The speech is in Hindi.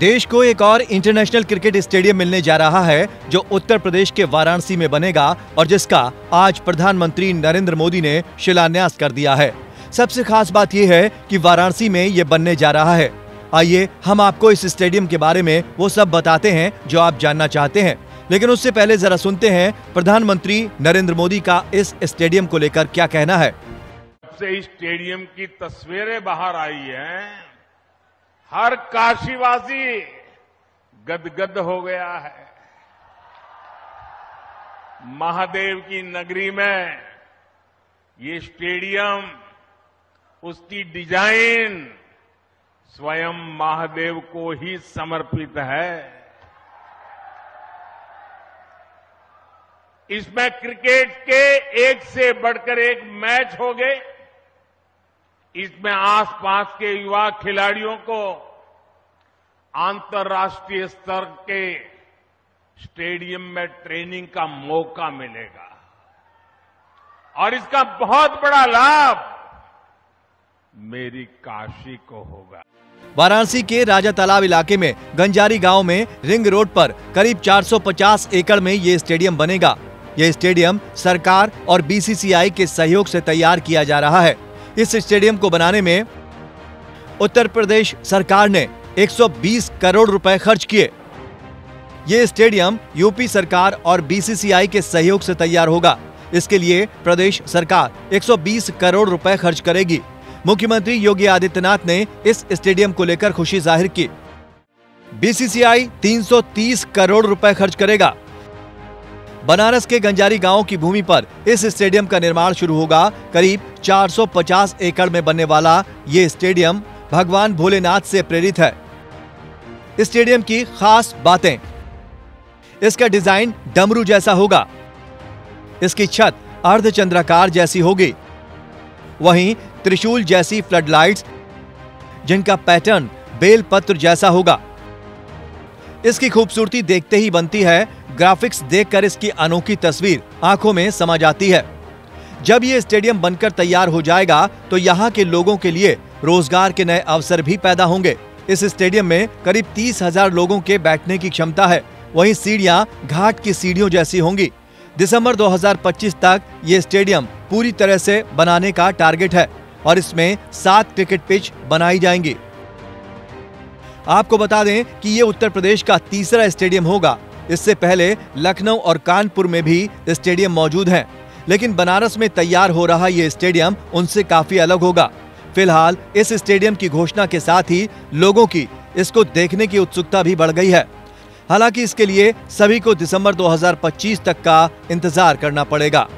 देश को एक और इंटरनेशनल क्रिकेट स्टेडियम मिलने जा रहा है जो उत्तर प्रदेश के वाराणसी में बनेगा और जिसका आज प्रधानमंत्री नरेंद्र मोदी ने शिलान्यास कर दिया है। सबसे खास बात यह है कि वाराणसी में ये बनने जा रहा है। आइए हम आपको इस स्टेडियम के बारे में वो सब बताते हैं जो आप जानना चाहते हैं, लेकिन उससे पहले जरा सुनते हैं प्रधानमंत्री नरेंद्र मोदी का इस स्टेडियम को लेकर क्या कहना है। जब से इस स्टेडियम की तस्वीरें बाहर आई हैं, हर काशीवासी गदगद हो गया है। महादेव की नगरी में ये स्टेडियम, उसकी डिजाइन स्वयं महादेव को ही समर्पित है। इसमें क्रिकेट के एक से बढ़कर एक मैच हो गए। इसमें आसपास के युवा खिलाड़ियों को अंतर्राष्ट्रीय स्तर के स्टेडियम में ट्रेनिंग का मौका मिलेगा और इसका बहुत बड़ा लाभ मेरी काशी को होगा। वाराणसी के राजा तालाब इलाके में गंजारी गांव में रिंग रोड पर करीब 450 एकड़ में ये स्टेडियम बनेगा। ये स्टेडियम सरकार और बीसीसीआई के सहयोग से तैयार किया जा रहा है। इस स्टेडियम को बनाने में उत्तर प्रदेश सरकार ने 120 करोड़ रुपए खर्च किए। ये स्टेडियम यूपी सरकार और बीसीसीआई के सहयोग से तैयार होगा। इसके लिए प्रदेश सरकार 120 करोड़ रुपए खर्च करेगी। मुख्यमंत्री योगी आदित्यनाथ ने इस स्टेडियम को लेकर खुशी जाहिर की। बीसीसीआई 330 करोड़ रुपए खर्च करेगा। बनारस के गंजारी गांव की भूमि पर इस स्टेडियम का निर्माण शुरू होगा। करीब 450 एकड़ में बनने वाला ये स्टेडियम भगवान भोलेनाथ से प्रेरित है। स्टेडियम की खास बातें, इसका डिजाइन डमरू जैसा होगा। इसकी छत अर्धचंद्राकार जैसी होगी। वहीं त्रिशूल जैसी फ्लडलाइट्स जिनका पैटर्न बेलपत्र जैसा होगा। इसकी खूबसूरती देखते ही बनती है। ग्राफिक्स देखकर इसकी अनोखी तस्वीर आंखों में समा जाती है। जब ये स्टेडियम बनकर तैयार हो जाएगा तो यहाँ के लोगों के लिए रोजगार के नए अवसर भी पैदा होंगे। इस स्टेडियम में करीब 30,000 लोगों के बैठने की क्षमता है। वहीं सीढ़ियाँ घाट की सीढ़ियों जैसी होंगी। दिसंबर 2025 तक ये स्टेडियम पूरी तरह से बनाने का टारगेट है और इसमें 7 क्रिकेट पिच बनाई जाएंगी। आपको बता दें कि ये उत्तर प्रदेश का तीसरा स्टेडियम होगा। इससे पहले लखनऊ और कानपुर में भी स्टेडियम मौजूद हैं, लेकिन बनारस में तैयार हो रहा ये स्टेडियम उनसे काफी अलग होगा। फिलहाल इस स्टेडियम की घोषणा के साथ ही लोगों की इसको देखने की उत्सुकता भी बढ़ गई है। हालांकि इसके लिए सभी को दिसंबर 2025 तक का इंतजार करना पड़ेगा।